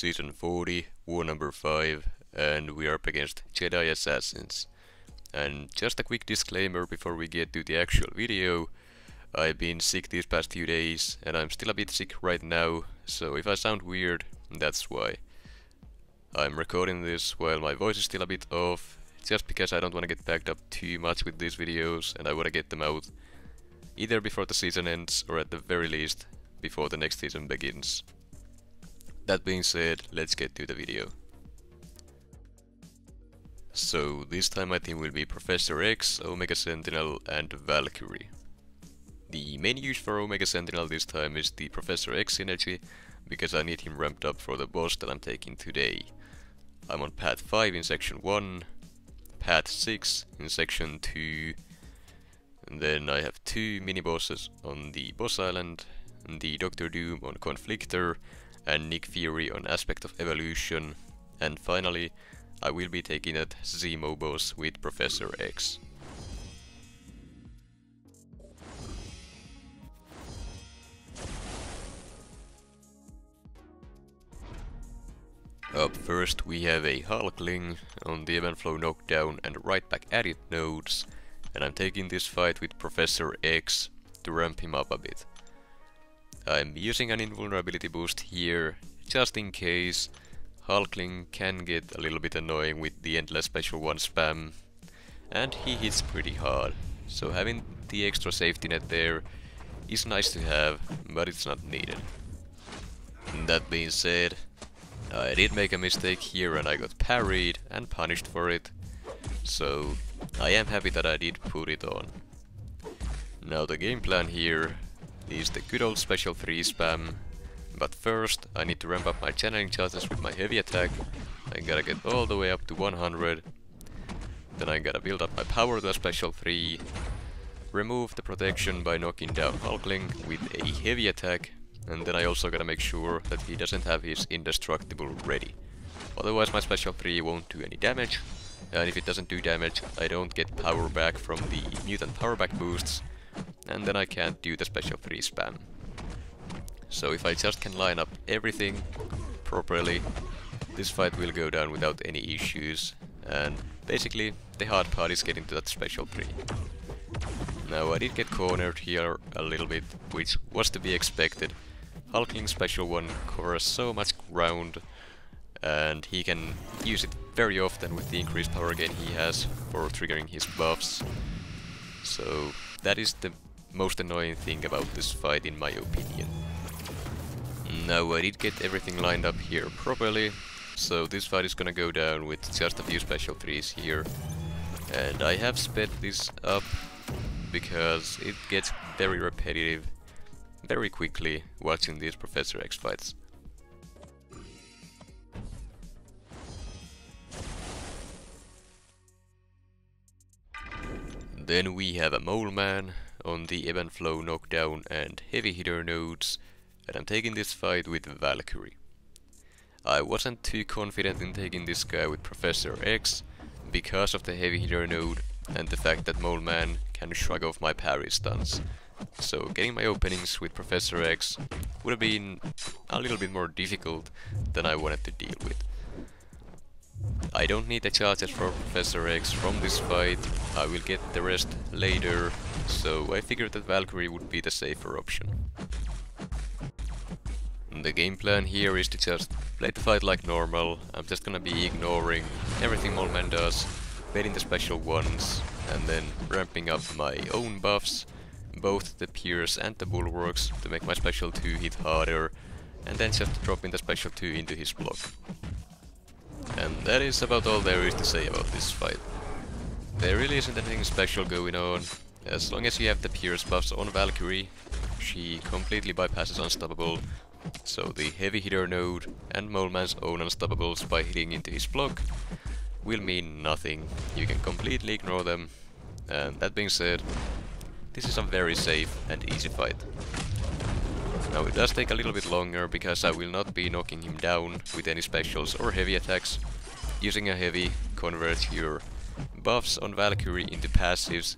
Season 40, War number 5, and we are up against Jedi Assassins. And just a quick disclaimer before we get to the actual video, I've been sick these past few days, and I'm still a bit sick right now, so if I sound weird, that's why. I'm recording this while my voice is still a bit off, just because I don't want to get backed up too much with these videos, and I want to get them out either before the season ends, or at the very least, before the next season begins. That being said, let's get to the video. So, this time my team will be Professor X, Omega Sentinel and Valkyrie. The main use for Omega Sentinel this time is the Professor X synergy, because I need him ramped up for the boss that I'm taking today. I'm on Path 5 in Section 1, Path 6 in Section 2, and then I have two mini-bosses on the boss island, and the Doctor Doom on Conflictor, and Nick Fury on Aspect of Evolution, and finally I will be taking that Zemo boss with Professor X. Up first we have a Hulkling on the event flow knockdown and right back at it nodes, and I'm taking this fight with Professor X to ramp him up a bit. I'm using an invulnerability boost here, just in case. Hulkling can get a little bit annoying with the endless special 1 spam, and he hits pretty hard, so having the extra safety net there is nice to have, but it's not needed. That being said, I did make a mistake here and I got parried and punished for it, so I am happy that I did put it on. Now the game plan here is the good old special 3 spam, but first I need to ramp up my channeling charges with my heavy attack. I gotta get all the way up to 100, then I gotta build up my power to a special 3, remove the protection by knocking down Hulkling with a heavy attack, and then I also gotta make sure that he doesn't have his indestructible ready, otherwise my special 3 won't do any damage, and if it doesn't do damage I don't get power back from the mutant power back boosts, and then I can't do the special 3 spam. So if I just can line up everything properly, this fight will go down without any issues, and basically the hard part is getting to that special 3. Now I did get cornered here a little bit, which was to be expected. Hulkling's special 1 covers so much ground, and he can use it very often with the increased power gain he has for triggering his buffs. So that is the most annoying thing about this fight in my opinion. Now I did get everything lined up here properly, so this fight is gonna go down with just a few special 3s here. And I have sped this up because it gets very repetitive very quickly watching these Professor X fights. Then we have a Mole Man on the ebb and flow knockdown and heavy hitter nodes, and I'm taking this fight with Valkyrie. I wasn't too confident in taking this guy with Professor X because of the heavy hitter node and the fact that Mole Man can shrug off my parry stuns, so getting my openings with Professor X would have been a little bit more difficult than I wanted to deal with. I don't need the charges for Professor X from this fight, I will get the rest later, so I figured that Valkyrie would be the safer option. The game plan here is to just play the fight like normal. I'm just gonna be ignoring everything Mole Man does, baiting the special ones, and then ramping up my own buffs, both the Pierce and the Bulwarks, to make my special 2 hit harder, and then just dropping the special 2 into his block. And that is about all there is to say about this fight. There really isn't anything special going on. As long as you have the Pierce buffs on Valkyrie, she completely bypasses Unstoppable, so the heavy hitter node and Mole Man's own Unstoppables by hitting into his block will mean nothing. You can completely ignore them, and that being said, this is a very safe and easy fight. Now it does take a little bit longer because I will not be knocking him down with any specials or heavy attacks. Using a heavy converts your buffs on Valkyrie into passives,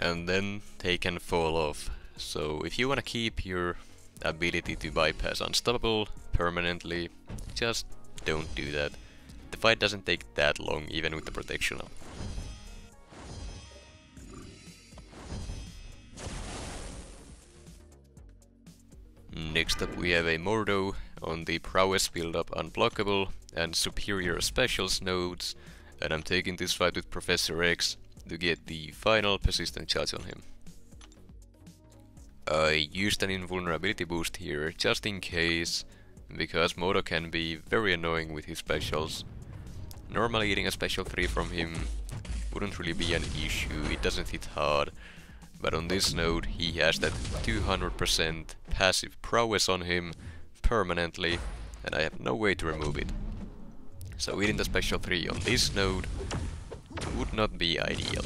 and then they can fall off. So if you wanna keep your ability to bypass unstoppable permanently. Just don't do that. The fight doesn't take that long, even with the protection up. Next up we have a Mordo on the prowess build up unblockable and superior specials nodes, and I'm taking this fight with Professor X to get the final persistent charge on him. I used an invulnerability boost here just in case, because Mordo can be very annoying with his specials. Normally eating a special 3 from him wouldn't really be an issue, it doesn't hit hard. But on this node he has that 200% passive prowess on him permanently, and I have no way to remove it. So eating the special 3 on this node would not be ideal.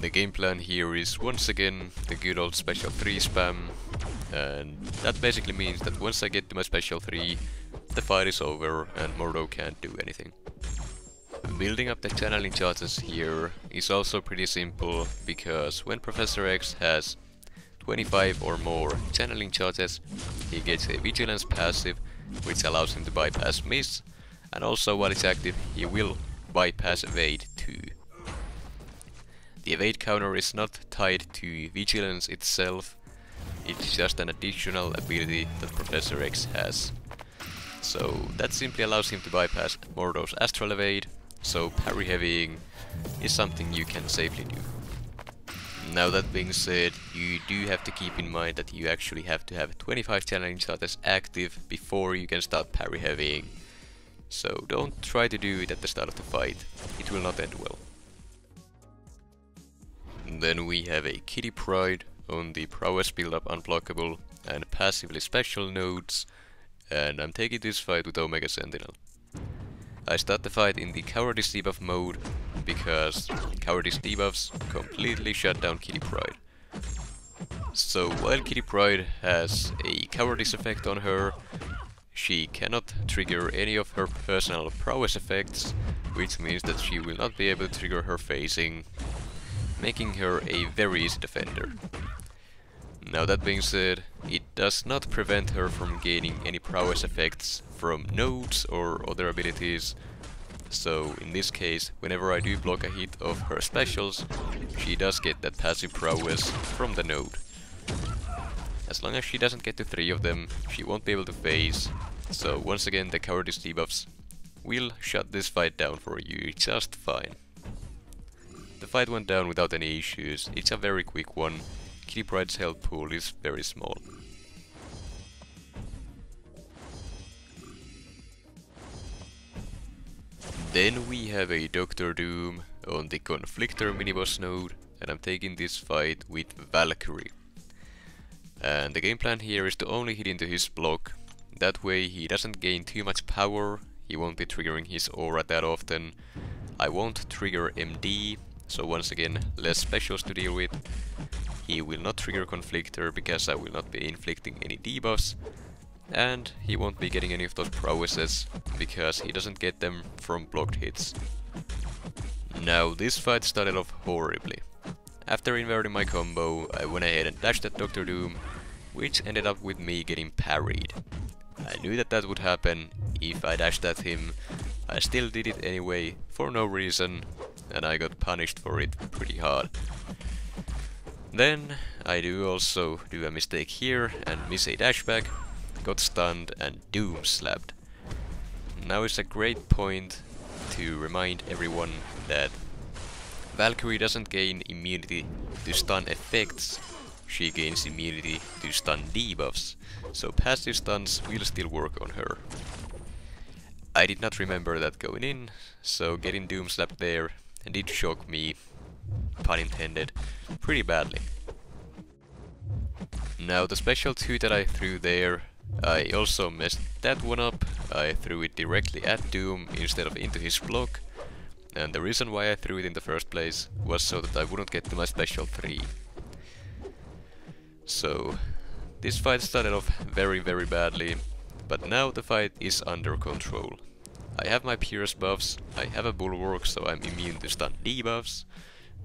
The game plan here is once again the good old special 3 spam, and that basically means that once I get to my special 3, the fight is over and Mordo can't do anything. Building up the channeling charges here is also pretty simple, because when Professor X has 25 or more channeling charges, he gets a vigilance passive, which allows him to bypass miss, and also while it's active he will bypass evade too. The evade counter is not tied to vigilance itself, it's just an additional ability that Professor X has. So that simply allows him to bypass Mordo's astral evade. So parry heavying is something you can safely do. Now that being said, you do have to keep in mind that you actually have to have 25 channeling charges active before you can start parry heavying. So don't try to do it at the start of the fight, it will not end well. Then we have a Kitty Pryde on the prowess build up unblockable and passively special nodes, and I'm taking this fight with Omega Sentinel. I start the fight in the cowardice debuff mode, because cowardice debuffs completely shut down Kitty Pryde. So while Kitty Pryde has a cowardice effect on her, she cannot trigger any of her personal prowess effects, which means that she will not be able to trigger her phasing, making her a very easy defender. Now that being said, it does not prevent her from gaining any prowess effects from nodes or other abilities, so in this case, whenever I do block a hit of her specials, she does get that passive prowess from the node. As long as she doesn't get to 3 of them, she won't be able to phase, so once again the cowardice debuffs will shut this fight down for you just fine. The fight went down without any issues, it's a very quick one. Kitty Pryde's health pool is very small. Then we have a Doctor Doom on the Conflictor miniboss node, and I'm taking this fight with Valkyrie. And the game plan here is to only hit into his block, that way he doesn't gain too much power, he won't be triggering his aura that often. I won't trigger MD, so once again less specials to deal with. He will not trigger Conflictor because I will not be inflicting any debuffs, and he won't be getting any of those prowesses because he doesn't get them from blocked hits. Now this fight started off horribly. After inverting my combo, I went ahead and dashed at Doctor Doom, which ended up with me getting parried. I knew that that would happen if I dashed at him, I still did it anyway for no reason, and I got punished for it pretty hard. Then I do also do a mistake here and miss a dashback, got stunned and Doom slapped. Now is a great point to remind everyone that Valkyrie doesn't gain immunity to stun effects, she gains immunity to stun debuffs, so passive stuns will still work on her. I did not remember that going in, so getting Doom slapped there did shock me, pun intended, pretty badly. Now the special 2 that I threw there, I also messed that one up. I threw it directly at Doom instead of into his block, and the reason why I threw it in the first place was so that I wouldn't get to my special 3. So this fight started off very badly, but now the fight is under control. I have my Pierce buffs, I have a Bulwark, so I'm immune to stun debuffs.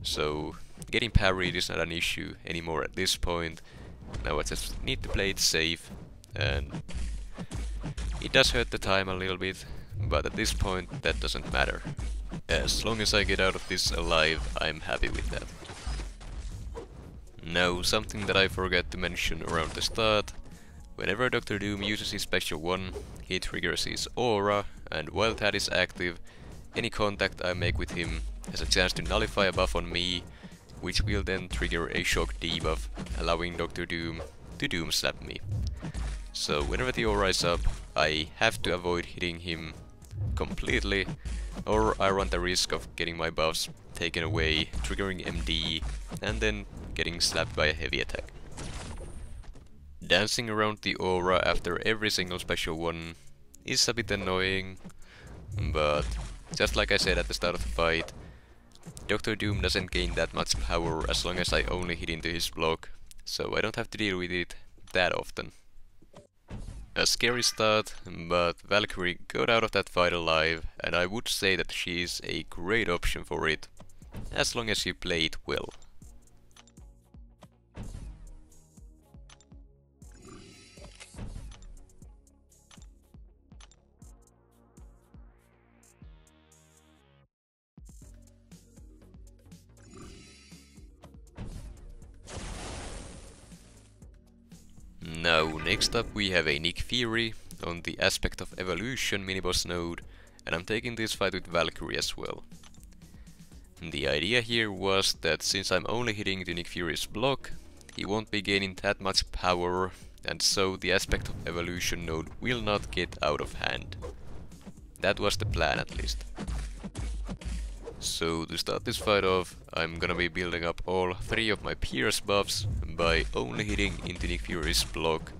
So getting parried is not an issue anymore at this point, Now I just need to play it safe, and it does hurt the time a little bit, but at this point that doesn't matter. As long as I get out of this alive, I'm happy with that. Now, something that I forgot to mention around the start: whenever Doctor Doom uses his special one, he triggers his aura, and while that is active, any contact I make with him has a chance to nullify a buff on me, which will then trigger a shock debuff, allowing Doctor Doom to doom slap me. So whenever the aura is up, I have to avoid hitting him completely, or I run the risk of getting my buffs taken away, triggering MD, and then getting slapped by a heavy attack. Dancing around the aura after every single special one is a bit annoying, but just like I said at the start of the fight, Doctor Doom doesn't gain that much power as long as I only hit into his block, so I don't have to deal with it that often. A scary start, but Valkyrie got out of that fight alive, and I would say that she is a great option for it, as long as you play it well. Now, next up we have a Nick Fury on the Aspect of Evolution miniboss node, and I'm taking this fight with Valkyrie as well. The idea here was that since I'm only hitting the Nick Fury's block, he won't be gaining that much power, and so the Aspect of Evolution node will not get out of hand. That was the plan, at least. So to start this fight off, I'm gonna be building up all three of my Pierce buffs by only hitting into Nick Fury's block,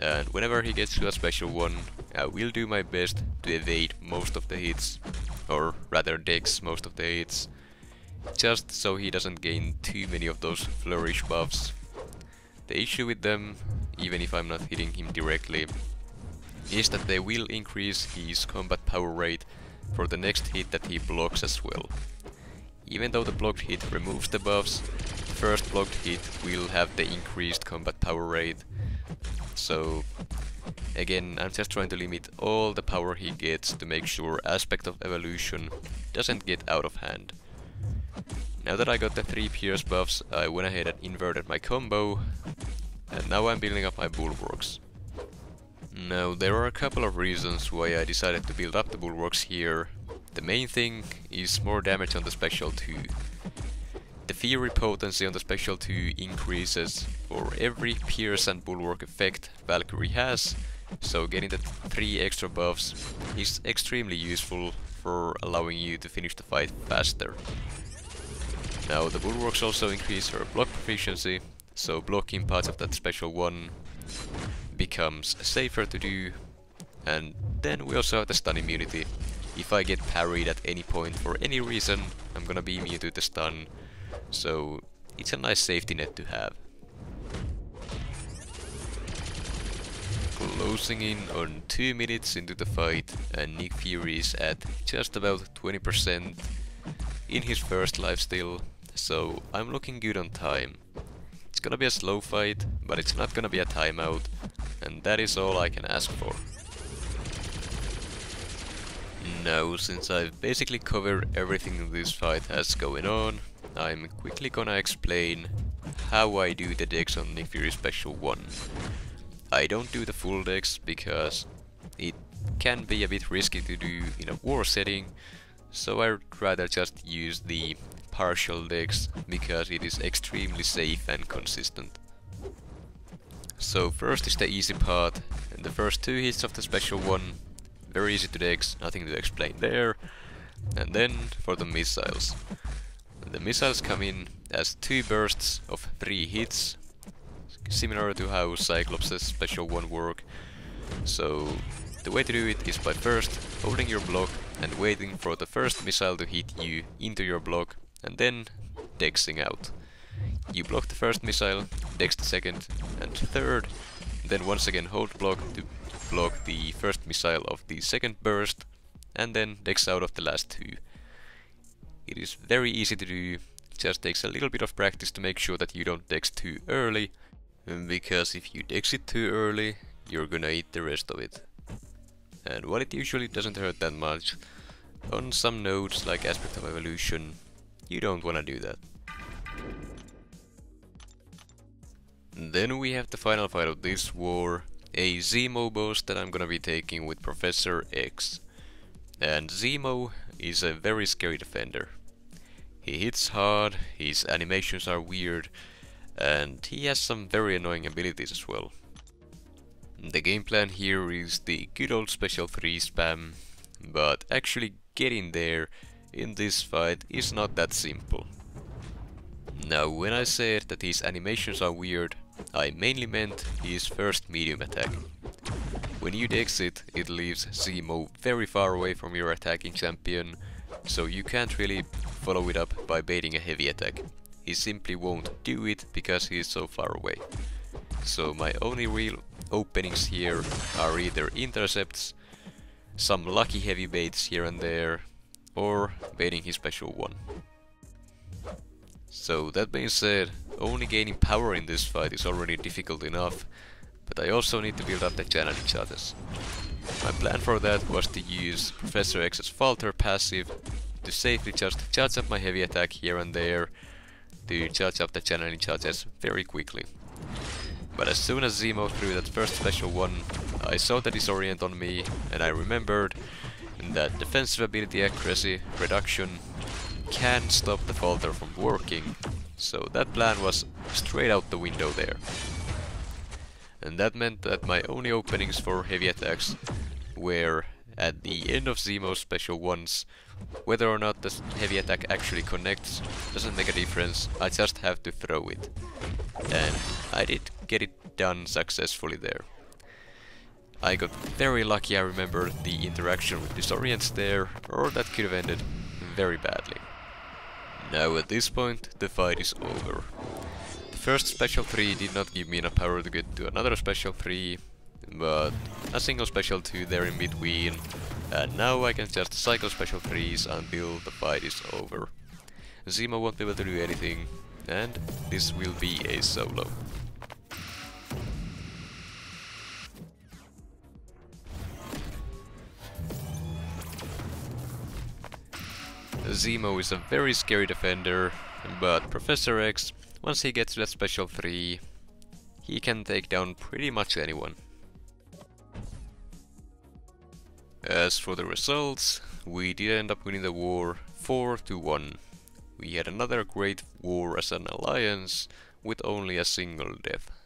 and whenever he gets to a special one, I will do my best to evade most of the hits, or rather dex most of the hits, just so he doesn't gain too many of those flourish buffs. The issue with them, even if I'm not hitting him directly, is that they will increase his combat power rate for the next hit that he blocks as well. Even though the blocked hit removes the buffs, the first blocked hit will have the increased combat power rate. So again, I'm just trying to limit all the power he gets to make sure Aspect of Evolution doesn't get out of hand. Now that I got the three Pierce buffs, I went ahead and inverted my combo, and now I'm building up my Bulwarks. Now, there are a couple of reasons why I decided to build up the Bulwarks here. The main thing is more damage on the special 2. The Fury potency on the special 2 increases for every Pierce and Bulwark effect Valkyrie has, so getting the 3 extra buffs is extremely useful for allowing you to finish the fight faster. Now, the Bulwarks also increase her block proficiency, so blocking parts of that special 1 becomes safer to do, and then we also have the stun immunity. If I get parried at any point for any reason, I'm gonna be immune to the stun, so it's a nice safety net to have. Closing in on 2 minutes into the fight, and Nick Fury is at just about 20% in his first lifesteal, so I'm looking good on time. It's gonna be a slow fight, but it's not gonna be a timeout, and that is all I can ask for. Now, since I've basically covered everything this fight has going on, I'm quickly gonna explain how I do the dex on Nick Fury Special 1. I don't do the full dex because it can be a bit risky to do in a war setting, so I'd rather just use the partial dex because it is extremely safe and consistent. So first is the easy part, and the first 2 hits of the special 1, very easy to dex, nothing to explain there. And then for the missiles. The missiles come in as 2 bursts of 3 hits, similar to how Cyclops' special 1 work. So the way to do it is by first holding your block and waiting for the first missile to hit you into your block, and then dexing out. You block the first missile, dex the second and third, then once again hold block to block the first missile of the second burst, and then dex out of the last 2. It is very easy to do, just takes a little bit of practice to make sure that you don't dex too early, because if you'd exit too early, you're gonna eat the rest of it. And while it usually doesn't hurt that much, on some nodes like Aspect of Evolution, you don't wanna do that. Then we have the final fight of this war, a Zemo boss that I'm gonna be taking with Professor X. And Zemo is a very scary defender. He hits hard, his animations are weird, and he has some very annoying abilities as well. The game plan here is the good old special 3 spam, but actually getting there in this fight is not that simple. Now, when I said that his animations are weird, I mainly meant his first medium attack. When you'd exit, it leaves Zemo very far away from your attacking champion, so you can't really follow it up by baiting a heavy attack. He simply won't do it because he is so far away. So my only real openings here are either intercepts, some lucky heavy baits here and there, or baiting his special one. So that being said, only gaining power in this fight is already difficult enough, but I also need to build up the channeling status. My plan for that was to use Professor X's Falter passive to safely just charge up my heavy attack here and there, to charge up the channeling charges very quickly. But as soon as Zemo threw that first special one, I saw the disorient on me, and I remembered that defensive ability accuracy reduction can stop the falter from working, so that plan was straight out the window there. And that meant that my only openings for heavy attacks were at the end of Zemo's special ones. Whether or not the heavy attack actually connects doesn't make a difference, I just have to throw it. And I did get it done successfully there. I got very lucky I remembered the interaction with Disorient there, or that could have ended very badly. Now at this point, the fight is over. The first special 3 did not give me enough power to get to another special 3, but a single special 2 there in between, and now I can just cycle special 3s until the fight is over. Zemo won't be able to do anything, and this will be a solo. Zemo is a very scary defender, but Professor X, once he gets to that special 3, he can take down pretty much anyone. As for the results, we did end up winning the war 4-1. We had another great war as an alliance with only a single death.